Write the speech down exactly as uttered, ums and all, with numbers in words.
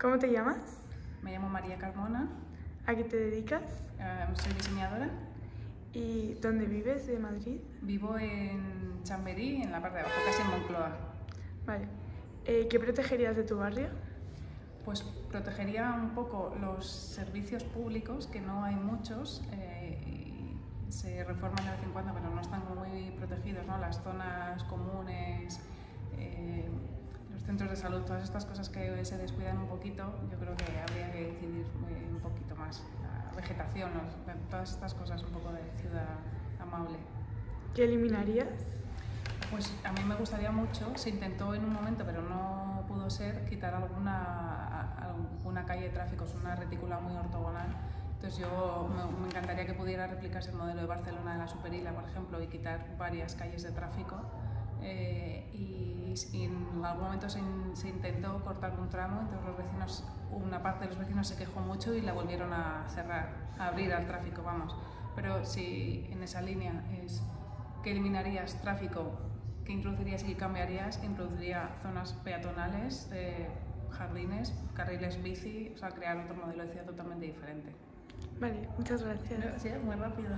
¿Cómo te llamas? Me llamo María Carmona. ¿A qué te dedicas? Uh, soy diseñadora. ¿Y dónde vives de Madrid? Vivo en Chamberí, en la parte de abajo, casi en Moncloa. Vale. Eh, ¿Qué protegerías de tu barrio? Pues protegería un poco los servicios públicos, que no hay muchos, eh, y se reforman de vez en cuando, pero no están muy protegidos, ¿no? Las zonas comunes, eh, los centros de salud, todas estas cosas que se descuidan un poquito, yo creo que habría que incidir un poquito más. La vegetación, los, todas estas cosas un poco de ciudad amable. ¿Qué eliminarías? Pues a mí me gustaría mucho, se intentó en un momento, pero no pudo ser, quitar alguna, alguna calle de tráfico, es una retícula muy ortogonal. Entonces yo me, me encantaría que pudiera replicarse el modelo de Barcelona de la Superilla, por ejemplo, y quitar varias calles de tráfico. Eh, y, y en algún momento se, in, se intentó cortar un tramo, entonces los vecinos, una parte de los vecinos se quejó mucho y la volvieron a cerrar, a abrir al tráfico, vamos. Pero si en esa línea es que eliminarías tráfico, que introducirías y cambiarías, introduciría zonas peatonales, eh, jardines, carriles bici, o sea, crear otro modelo de ciudad totalmente diferente. Vale, muchas gracias. Sí, muy rápido.